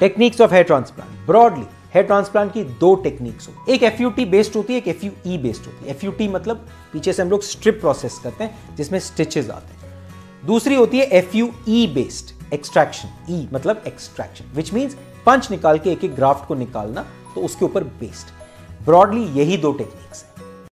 Techniques of hair transplant. Broadly hair transplant की दो techniques होती है, एक FUT बेस्ड होती है, एक FUE बेस्ड होती है। FUT मतलब पीछे से हम लोग स्ट्रिप प्रोसेस करते हैं जिसमें स्टिचेस आते हैं। दूसरी होती है FUE बेस्ड एक्सट्रैक्शन। ई मतलब एक्सट्रैक्शन, विच मीन्स पंच निकाल के एक एक ग्राफ्ट को निकालना, तो उसके ऊपर बेस्ड। ब्रॉडली यही दो टेक्निक्स।